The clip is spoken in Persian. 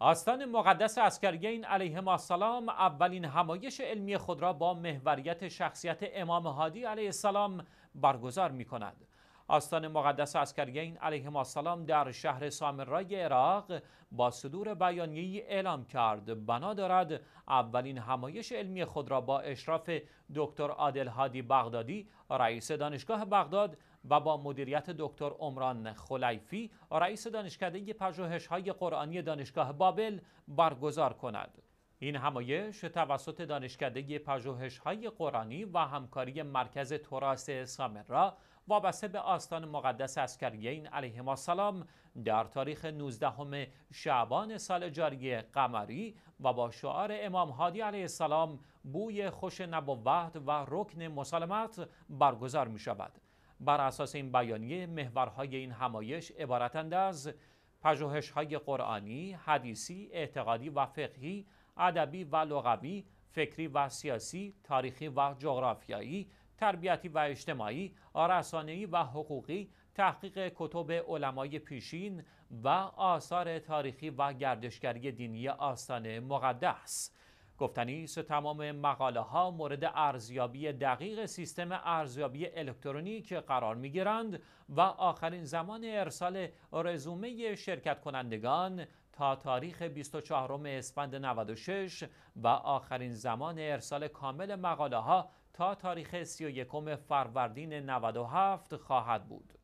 آستان مقدس عسکریین علیهم السلام اولین همایش علمی خود را با محوریت شخصیت امام هادی علیه السلام برگزار می کند. آستان مقدس عسکریین علیهم السلام در شهر سامرای عراق با صدور بیانیه‌ای اعلام کرد بنا دارد اولین همایش علمی خود را با اشراف دکتر عادل هادی بغدادی رئیس دانشگاه بغداد و با مدیریت دکتر عمران خلیفی رئیس دانشکده پژوهش‌های قرآنی دانشگاه بابل برگزار کند. این همایش توسط دانشکده پژوهش‌های قرآنی و همکاری مرکز تراث سامرا وابسته به آستان مقدس عسکریین علیهم السلام در تاریخ 19 شعبان سال جاری قمری و با شعار امام هادی علیه السلام بوی خوش نبوت و رکن مسالمت برگزار می شود. بر اساس این بیانیه محورهای این همایش عبارتند از پژوهش‌های قرآنی، حدیثی، اعتقادی و فقهی، ادبی و لغوی، فکری و سیاسی، تاریخی و جغرافیایی، تربیتی و اجتماعی، رسانه‌ای و حقوقی، تحقیق کتب علمای پیشین و آثار تاریخی و گردشگری دینی آستان مقدس. گفتنی است تمام مقاله ها مورد ارزیابی دقیق سیستم ارزیابی الکترونیک قرار می گیرند و آخرین زمان ارسال رزومه شرکت کنندگان تا تاریخ 24 اسفند 96 و آخرین زمان ارسال کامل مقاله ها تا تاریخ 31 فروردین 97 خواهد بود.